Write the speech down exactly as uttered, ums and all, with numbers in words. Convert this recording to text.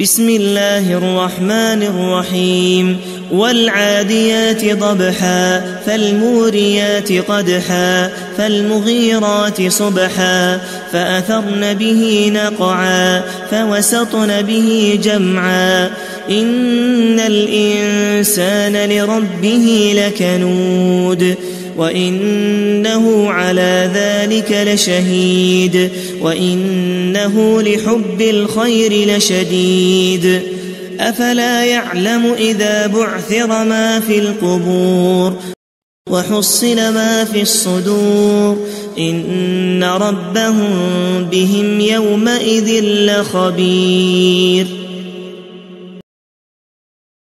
بسم الله الرحمن الرحيم والعاديات ضبحا فالموريات قدحا فالمغيرات صبحا فأثرن به نقعا فوسطن به جمعا إن الإنسان لربه لكنود وإنه على ذلك لشهيد وإنه لحب الخير لشديد أفلا يعلم إذا بعثر ما في القبور وحصل ما في الصدور إن ربهم بهم يومئذ لخبير.